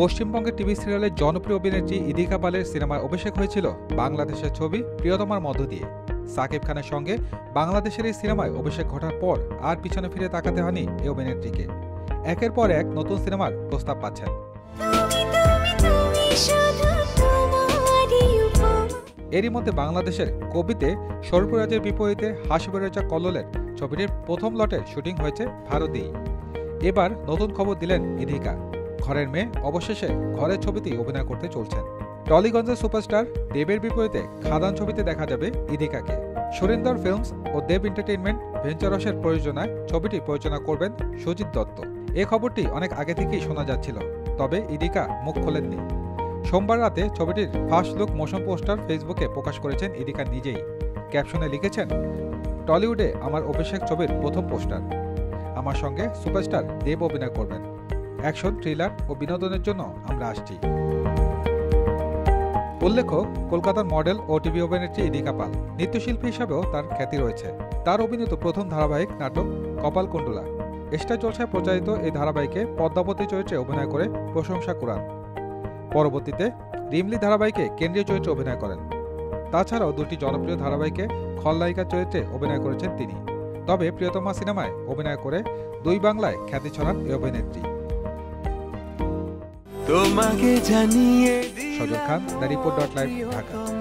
পশ্চিমবঙ্গের টিভি সিরিয়ালের জনপ্রিয় অভিনেত্রী ইদিকা পালের সিনেমার অভিষেক হয়েছিল বাংলাদেশের ছবি প্রিয়তমার মধ্য দিয়ে। শাকিব খানের সঙ্গে বাংলাদেশের এই সিনেমায় অভিষেক ঘটার পর আর পিছনে ফিরে তাকাতে হয়নি এই অভিনেত্রীকে। একের পর এক নতুন সিনেমার প্রস্তাব পাচ্ছেন। এরই মধ্যে বাংলাদেশের কবিতে শরীফুল রাজের বিপরীতে হাসিবুর রেজা কল্লোলের ছবিটির প্রথম লটের শুটিং হয়েছে ভারতেই। এবার নতুন খবর দিলেন ইদিকা। ঘরের মেয়ে অবশেষে ঘরের ছবিতেই অভিনয় করতে চলছেন। টলিগঞ্জের সুপারস্টার দেবের বিপরীতে খাদান ছবিতে দেখা যাবে ইদিকাকে। সুরিন্দর ফিল্মস ও দেব এন্টারটেইনমেন্ট ভেঞ্চারসের প্রযোজনায় ছবিটি পরিচালনা করবেন সুজিত দত্ত। এ খবরটি অনেক আগে থেকেই শোনা যাচ্ছিল, তবে ইদিকা মুখ খোলেননি। সোমবার রাতে ছবিটির ফার্স্ট লুক মোশন পোস্টার ফেসবুকে প্রকাশ করেছেন ইদিকা নিজেই। ক্যাপশনে লিখেছেন, টলিউডে আমার অভিষেক ছবির প্রথম পোস্টার। আমার সঙ্গে সুপারস্টার দেব অভিনয় করবেন। অ্যাকশন, থ্রিলার ও বিনোদনের জন্য আমরা আসছি। উল্লেখ্য, কলকাতার মডেল ও টিভি অভিনেত্রী ইদিকা পাল নৃত্যশিল্পী হিসাবেও তার খ্যাতি রয়েছে। তার অভিনীত প্রথম ধারাবাহিক নাটক কপালকুণ্ডলা স্টার জলসায় প্রচারিত এই ধারাবাহিকে পদ্মাবতী চরিত্রে অভিনয় করে প্রশংসা কুড়ান। পরবর্তীতে রিমলি ধারাবাহিকে কেন্দ্রীয় চরিত্রে অভিনয় করেন। তাছাড়াও দুটি জনপ্রিয় ধারাবাহিকে খলনায়িকার চরিত্রে অভিনয় করেছেন তিনি। তবে প্রিয়তমা সিনেমায় অভিনয় করে দুই বাংলায় খ্যাতি ছড়ান এই অভিনেত্রী। Sajal Khan, the report live, Dhaka.